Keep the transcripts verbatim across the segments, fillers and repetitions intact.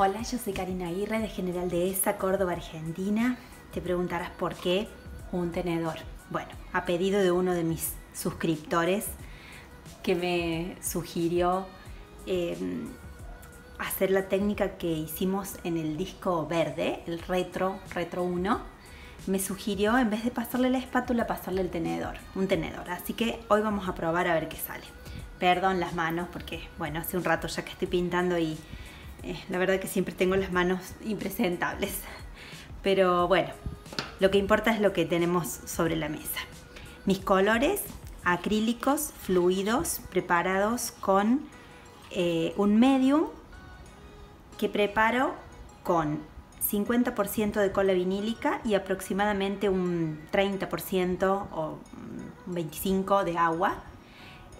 Hola, yo soy Karina Aguirre de General Dehesa, Córdoba, Argentina. Te preguntarás por qué un tenedor. Bueno, a pedido de uno de mis suscriptores que me sugirió eh, hacer la técnica que hicimos en el disco verde, el retro, retro uno, me sugirió en vez de pasarle la espátula, pasarle el tenedor, un tenedor. Así que hoy vamos a probar a ver qué sale. Perdón las manos porque, bueno, hace un rato ya que estoy pintando y eh, la verdad que siempre tengo las manos impresentables. Pero bueno, lo que importa es lo que tenemos sobre la mesa. Mis colores acrílicos fluidos preparados con eh, un medium que preparo con cincuenta por ciento de cola vinílica y aproximadamente un treinta por ciento o un veinticinco por ciento de agua.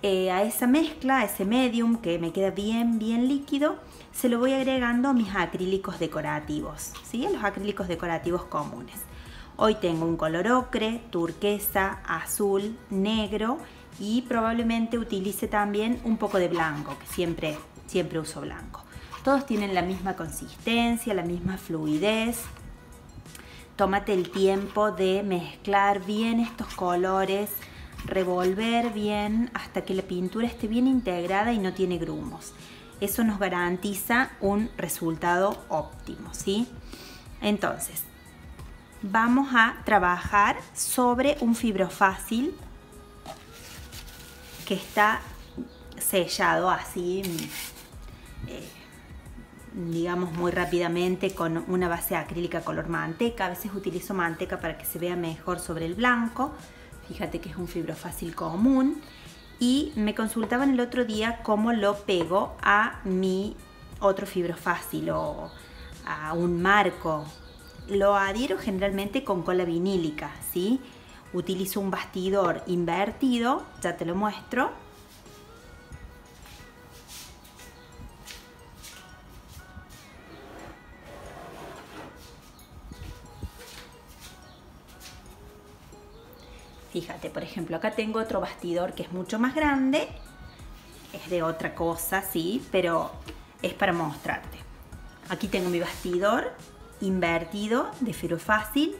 Eh, a esa mezcla, a ese medium que me queda bien, bien líquido, se lo voy agregando mis acrílicos decorativos, ¿sí? Los acrílicos decorativos comunes. Hoy tengo un color ocre, turquesa, azul, negro y probablemente utilice también un poco de blanco, que siempre, siempre uso blanco. Todos tienen la misma consistencia, la misma fluidez. Tómate el tiempo de mezclar bien estos colores, revolver bien hasta que la pintura esté bien integrada y no tiene grumos. Eso nos garantiza un resultado óptimo, ¿sí? Entonces, vamos a trabajar sobre un fibrofácil que está sellado así, eh, digamos muy rápidamente con una base acrílica color manteca. A veces utilizo manteca para que se vea mejor sobre el blanco. Fíjate que es un fibrofácil común y me consultaban el otro día cómo lo pego a mi otro fibrofácil o a un marco. Lo adhiero generalmente con cola vinílica, ¿sí? Utilizo un bastidor invertido, ya te lo muestro. Fíjate, por ejemplo, acá tengo otro bastidor que es mucho más grande, es de otra cosa, sí, pero es para mostrarte. Aquí tengo mi bastidor invertido de fibrofácil,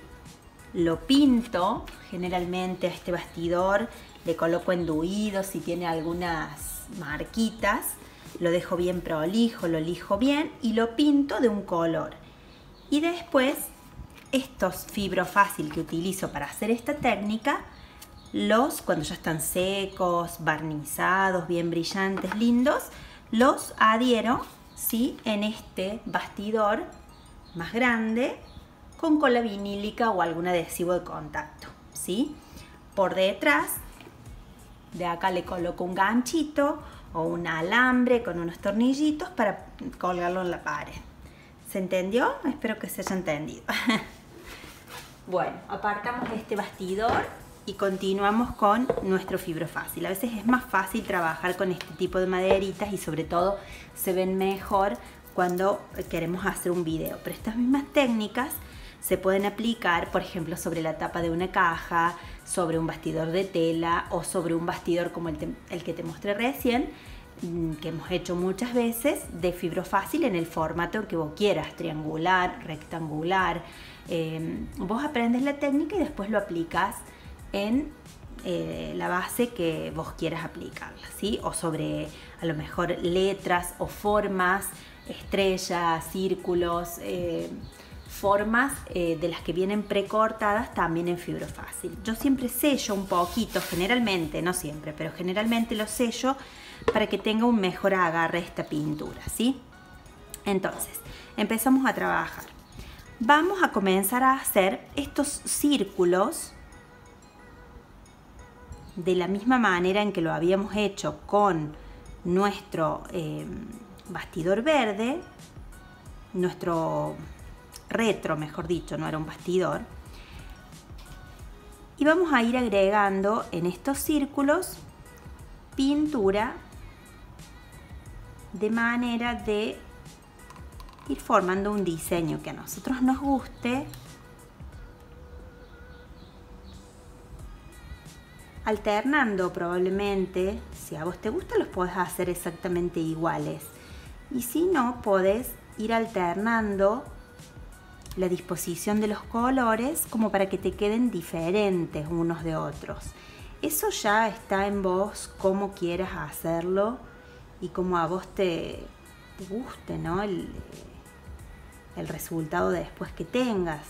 lo pinto generalmente a este bastidor, le coloco enduido si tiene algunas marquitas, lo dejo bien prolijo, lo lijo bien y lo pinto de un color. Y después estos fibrofácil que utilizo para hacer esta técnica, los, cuando ya están secos, barnizados, bien brillantes, lindos, los adhiero, ¿sí? En este bastidor más grande con cola vinílica o algún adhesivo de contacto, ¿sí? Por detrás, de acá le coloco un ganchito o un alambre con unos tornillitos para colgarlo en la pared. ¿Se entendió? Espero que se haya entendido. Bueno, apartamos este bastidor y continuamos con nuestro fibrofácil. A veces es más fácil trabajar con este tipo de maderitas y sobre todo se ven mejor cuando queremos hacer un video. Pero estas mismas técnicas se pueden aplicar, por ejemplo, sobre la tapa de una caja, sobre un bastidor de tela o sobre un bastidor como el, te, el que te mostré recién, que hemos hecho muchas veces, de fibrofácil en el formato que vos quieras, triangular, rectangular. Eh, vos aprendes la técnica y después lo aplicas en eh, la base que vos quieras aplicarla, ¿sí? O sobre a lo mejor letras o formas, estrellas, círculos, eh, formas eh, de las que vienen precortadas también en fibrofácil. Yo siempre sello un poquito, generalmente, no siempre, pero generalmente lo sello para que tenga un mejor agarre esta pintura, ¿sí? Entonces, empezamos a trabajar. Vamos a comenzar a hacer estos círculos de la misma manera en que lo habíamos hecho con nuestro eh, bastidor verde, nuestro retro, mejor dicho, no era un bastidor. Y vamos a ir agregando en estos círculos pintura de manera de ir formando un diseño que a nosotros nos guste alternando probablemente. Si a vos te gusta los podés hacer exactamente iguales y si no podés ir alternando la disposición de los colores como para que te queden diferentes unos de otros. Eso ya está en vos, cómo quieras hacerlo y cómo a vos te, te guste, ¿no? El, el resultado después que tengas.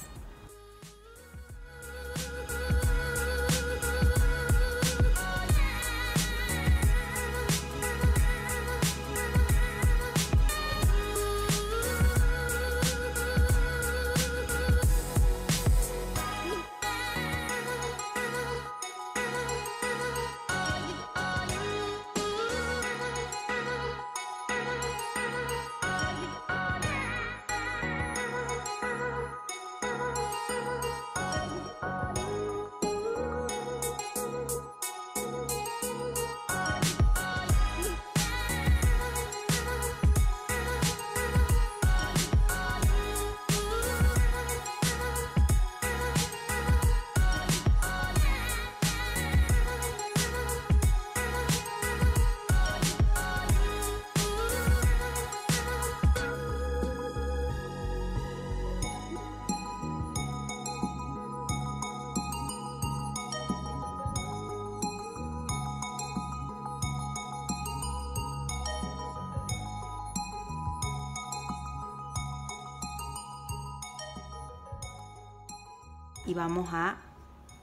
Y vamos a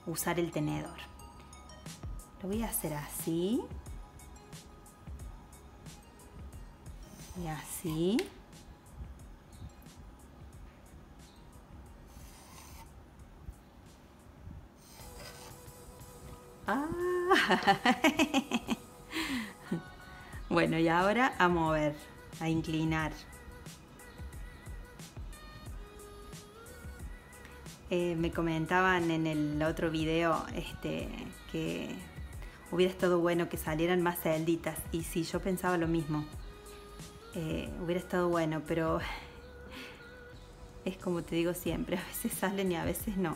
usar el tenedor. Lo voy a hacer así. Y así. Ah. Bueno, y ahora a mover, a inclinar. Eh, me comentaban en el otro video este, que hubiera estado bueno que salieran más celditas, y sí, yo pensaba lo mismo. Eh, hubiera estado bueno, pero es como te digo siempre, a veces salen y a veces no.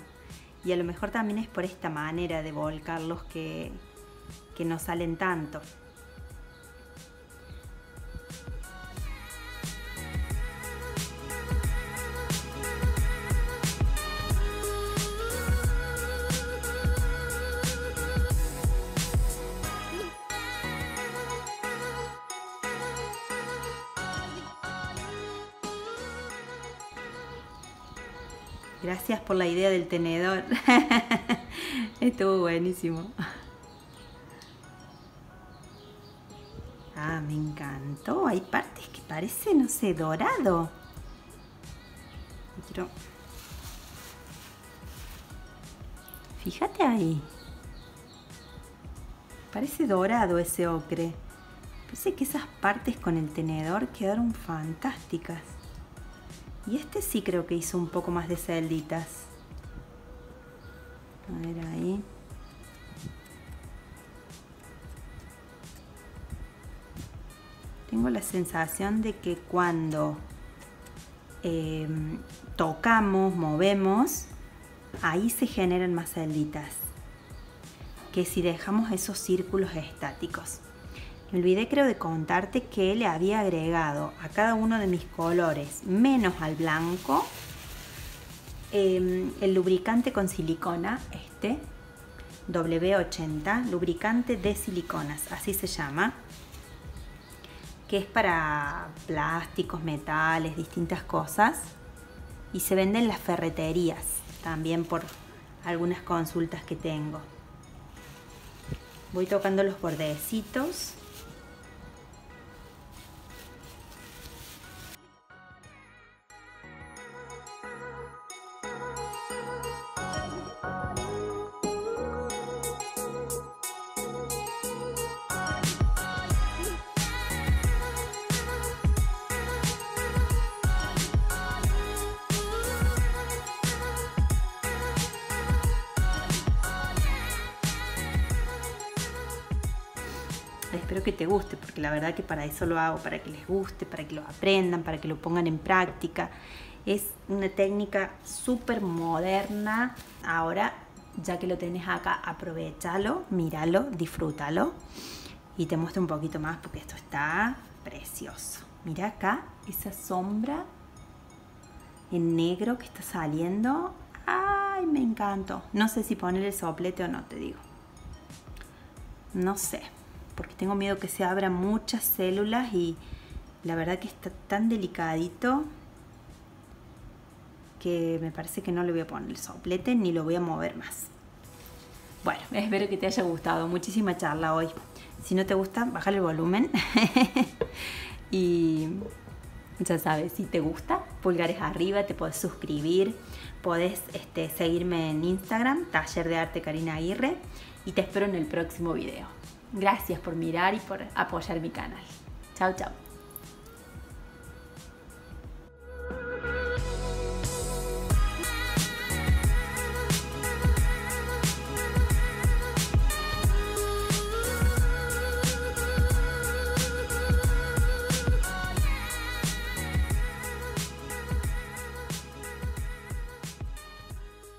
Y a lo mejor también es por esta manera de volcarlos que, que no salen tanto. Gracias por la idea del tenedor. Estuvo buenísimo. Ah, me encantó. Hay partes que parece, no sé, dorado. Pero... fíjate ahí. Parece dorado ese ocre. Parece que esas partes con el tenedor quedaron fantásticas. Y este sí creo que hizo un poco más de celditas. A ver ahí. Tengo la sensación de que cuando eh, tocamos, movemos, ahí se generan más celditas que si dejamos esos círculos estáticos. Me olvidé, creo, de contarte que le había agregado a cada uno de mis colores, menos al blanco, eh, el lubricante con silicona, este, W ochenta, lubricante de siliconas, así se llama, que es para plásticos, metales, distintas cosas, y se vende en las ferreterías, también por algunas consultas que tengo. Voy tocando los bordecitos. Espero que te guste, porque la verdad que para eso lo hago, para que les guste, para que lo aprendan, para que lo pongan en práctica. Es una técnica súper moderna. Ahora, ya que lo tenés acá, aprovechalo, míralo, disfrútalo. Y te muestro un poquito más porque esto está precioso. Mira acá esa sombra. en negro que está saliendo. ¡Ay, me encantó! No sé si poner el soplete o no, te digo. No sé, porque tengo miedo que se abran muchas células y la verdad que está tan delicadito que me parece que no le voy a poner el soplete ni lo voy a mover más. Bueno, espero que te haya gustado. Muchísima charla hoy. Si no te gusta, bájale el volumen. Y ya sabes, si te gusta, pulgares arriba, te podés suscribir, podés este, seguirme en Instagram, Taller de Arte Karina Aguirre, y te espero en el próximo video. Gracias por mirar y por apoyar mi canal. Chao, chao.